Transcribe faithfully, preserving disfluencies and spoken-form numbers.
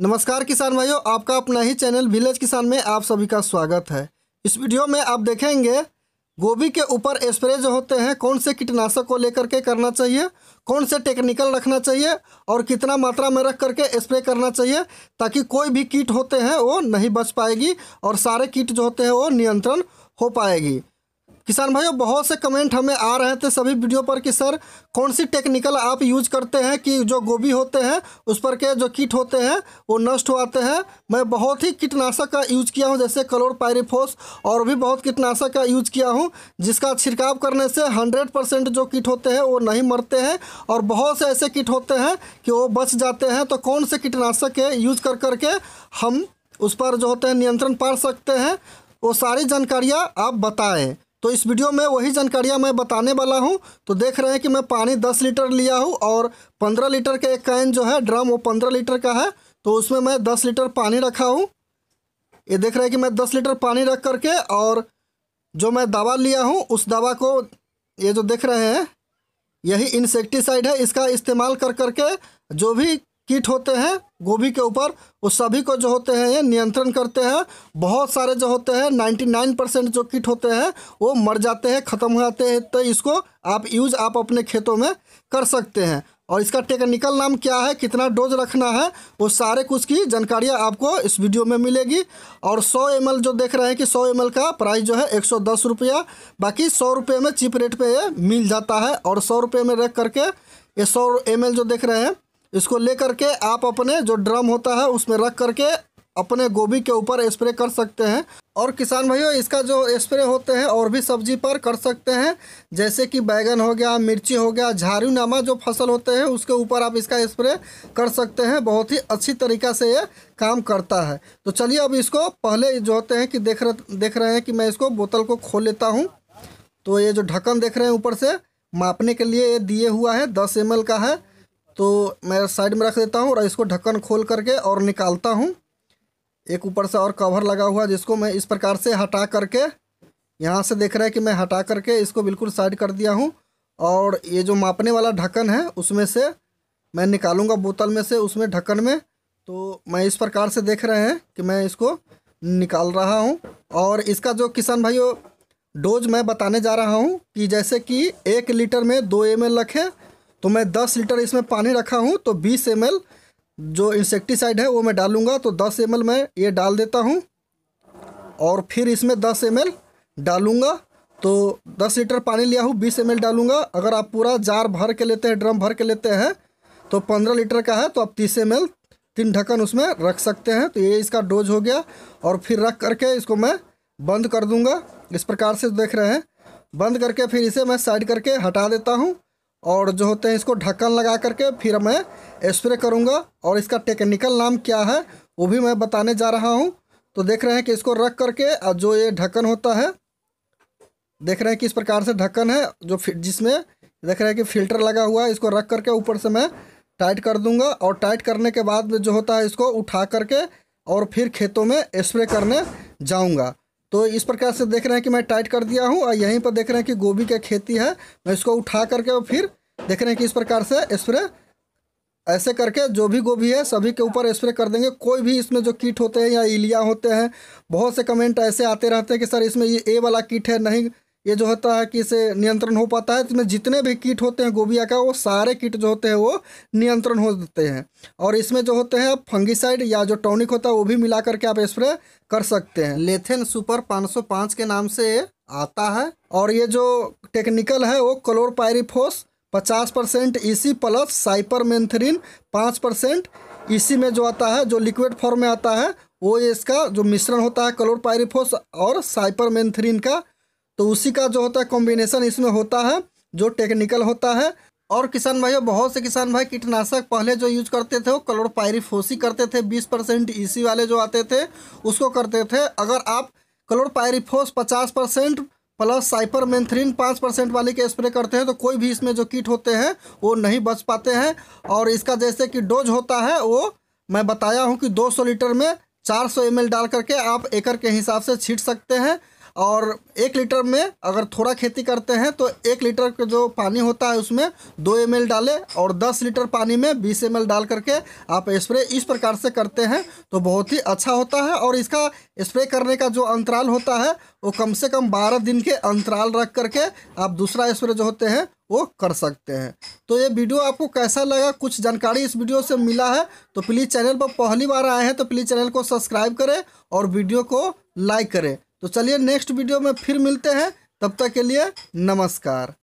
नमस्कार किसान भाइयों, आपका अपना ही चैनल विलेज किसान में आप सभी का स्वागत है। इस वीडियो में आप देखेंगे गोभी के ऊपर स्प्रे जो होते हैं कौन से कीटनाशक को लेकर के करना चाहिए, कौन से टेक्निकल रखना चाहिए और कितना मात्रा में रख करके स्प्रे करना चाहिए ताकि कोई भी कीट होते हैं वो नहीं बच पाएगी और सारे कीट जो होते हैं वो नियंत्रण हो पाएगी। किसान भाइयों, बहुत से कमेंट हमें आ रहे थे सभी वीडियो पर कि सर कौन सी टेक्निकल आप यूज़ करते हैं कि जो गोभी होते हैं उस पर के जो कीट होते हैं वो नष्ट हो आते हैं। मैं बहुत ही कीटनाशक का यूज़ किया हूं, जैसे क्लोरपाइरिफोस और भी बहुत कीटनाशक का यूज़ किया हूं, जिसका छिड़काव करने से हंड्रेड परसेंट जो कीट होते हैं वो नहीं मरते हैं और बहुत से ऐसे कीट होते हैं कि वो बच जाते हैं। तो कौन से कीटनाशक के यूज़ कर करके हम उस पर जो होते हैं नियंत्रण पा सकते हैं वो सारी जानकारियाँ आप बताएँ। तो इस वीडियो में वही जानकारियाँ मैं बताने वाला हूँ। तो देख रहे हैं कि मैं पानी दस लीटर लिया हूँ और पंद्रह लीटर का एक कैन जो है ड्रम वो पंद्रह लीटर का है, तो उसमें मैं दस लीटर पानी रखा हूँ। ये देख रहे हैं कि मैं दस लीटर पानी रख करके और जो मैं दवा लिया हूँ उस दवा को, ये जो देख रहे हैं यही इंसेक्टिसाइड है, इसका इस्तेमाल कर करके जो भी कीट होते हैं गोभी के ऊपर उस सभी को जो होते हैं ये नियंत्रण करते हैं। बहुत सारे जो होते हैं निन्यानवे परसेंट जो कीट होते हैं वो मर जाते हैं, ख़त्म हो जाते हैं। तो इसको आप यूज़ आप अपने खेतों में कर सकते हैं और इसका टेक्निकल नाम क्या है, कितना डोज रखना है, वो सारे कुछ की जानकारियाँ आपको इस वीडियो में मिलेगी। और सौ एम एल जो देख रहे हैं कि सौ एम एल का प्राइस जो है एक सौ दस रुपया, बाकी सौ रुपये में चीप रेट पर ये मिल जाता है। और सौ रुपये में रख करके ये सौ एम एल जो देख रहे हैं इसको लेकर के आप अपने जो ड्रम होता है उसमें रख करके अपने गोभी के ऊपर स्प्रे कर सकते हैं। और किसान भाइयों, इसका जो स्प्रे होते हैं और भी सब्जी पर कर सकते हैं, जैसे कि बैगन हो गया, मिर्ची हो गया, झाड़ू नामा जो फसल होते हैं उसके ऊपर आप इसका स्प्रे कर सकते हैं। बहुत ही अच्छी तरीक़ा से ये काम करता है। तो चलिए अब इसको पहले जो होते हैं कि देख रहे देख रहे हैं कि मैं इसको बोतल को खोल लेता हूँ। तो ये जो ढक्कन देख रहे हैं ऊपर से मापने के लिए ये दिए हुआ है, दस एम एल का है, तो मैं साइड में रख देता हूँ और इसको ढक्कन खोल करके और निकालता हूँ। एक ऊपर से और कवर लगा हुआ जिसको मैं इस प्रकार से हटा करके, यहाँ से देख रहे हैं कि मैं हटा करके इसको बिल्कुल साइड कर दिया हूँ। और ये जो मापने वाला ढक्कन है उसमें से मैं निकालूंगा, बोतल में से उसमें ढक्कन में। तो मैं इस प्रकार से देख रहे हैं कि मैं इसको निकाल रहा हूँ। और इसका जो किसान भाइयों डोज मैं बताने जा रहा हूँ कि जैसे कि एक लीटर में दो एम एल रखें, तो मैं दस लीटर इसमें पानी रखा हूँ तो बीस एम एल जो इंसेक्टिसाइड है वो मैं डालूँगा। तो दस एम एल मैं ये डाल देता हूँ और फिर इसमें दस एम एल डालूँगा। तो दस लीटर पानी लिया हूँ, बीस एम एल डालूँगा। अगर आप पूरा जार भर के लेते हैं, ड्रम भर के लेते हैं तो पंद्रह लीटर का है, तो आप तीस एम एल तीन ढक्कन उसमें रख सकते हैं। तो ये इसका डोज हो गया। और फिर रख करके इसको मैं बंद कर दूँगा, इस प्रकार से देख रहे हैं। बंद करके फिर इसे मैं साइड करके हटा देता हूँ और जो होते हैं इसको ढक्कन लगा करके फिर मैं स्प्रे करूंगा। और इसका टेक्निकल नाम क्या है वो भी मैं बताने जा रहा हूं। तो देख रहे हैं कि इसको रख करके और जो ये ढक्कन होता है, देख रहे हैं कि इस प्रकार से ढक्कन है जो जिसमें देख रहे हैं कि फ़िल्टर लगा हुआ है, इसको रख करके ऊपर से मैं टाइट कर दूँगा। और टाइट करने के बाद जो होता है इसको उठा करके और फिर खेतों में स्प्रे करने जाऊँगा। तो इस प्रकार से देख रहे हैं कि मैं टाइट कर दिया हूँ और यहीं पर देख रहे हैं कि गोभी की खेती है, मैं इसको उठा करके और फिर देख रहे हैं कि इस प्रकार से स्प्रे ऐसे करके जो भी गोभी है सभी के ऊपर स्प्रे कर देंगे। कोई भी इसमें जो कीट होते हैं या इलिया होते हैं, बहुत से कमेंट ऐसे आते रहते हैं कि सर इसमें ये ए वाला कीट है, नहीं ये जो होता है कि इसे नियंत्रण हो पाता है। इसमें जितने भी कीट होते हैं गोभी का वो सारे कीट जो होते हैं वो नियंत्रण होते हैं। और इसमें जो होते हैं आप फंगिसाइड या जो टॉनिक होता है वो भी मिला करके आप स्प्रे कर सकते हैं। लेथेन सुपर पाँच सौ पाँच के नाम से आता है। और ये जो टेक्निकल है वो क्लोरपाइरिफोस पचास परसेंट ईसी प्लस साइपरमेथ्रिन पाँच परसेंट ईसी में जो आता है, जो लिक्विड फॉर्म में आता है, वो इसका जो मिश्रण होता है क्लोरपाइरिफोस और साइपरमेथ्रिन का, तो उसी का जो होता है कॉम्बिनेशन इसमें होता है जो टेक्निकल होता है। और किसान भाइयों, बहुत से किसान भाई कीटनाशक पहले जो यूज करते थे वो क्लोरपाइरिफोस करते थे, बीस परसेंट ईसी वाले जो आते थे उसको करते थे। अगर आप क्लोरपाइरिफोस पचास परसेंट प्लस साइपरमेथ्रिन पाँच परसेंट वाले के स्प्रे करते हैं तो कोई भी इसमें जो कीट होते हैं वो नहीं बच पाते हैं। और इसका जैसे कि डोज होता है वो मैं बताया हूँ कि दो सौ लीटर में चार सौ एम एल डाल करके आप एकड़ के हिसाब से छींट सकते हैं। और एक लीटर में अगर थोड़ा खेती करते हैं तो एक लीटर का जो पानी होता है उसमें दो एम एल डालें और दस लीटर पानी में बीस एम एल डाल करके आप स्प्रे इस प्रकार से करते हैं तो बहुत ही अच्छा होता है। और इसका स्प्रे करने का जो अंतराल होता है वो कम से कम बारह दिन के अंतराल रख करके आप दूसरा स्प्रे जो होते हैं वो कर सकते हैं। तो ये वीडियो आपको कैसा लगा, कुछ जानकारी इस वीडियो से मिला है तो प्लीज़ चैनल पर पहली बार आए हैं तो प्लीज़ चैनल को सब्सक्राइब करें और वीडियो को लाइक करें। तो चलिए नेक्स्ट वीडियो में फिर मिलते हैं, तब तक के लिए नमस्कार।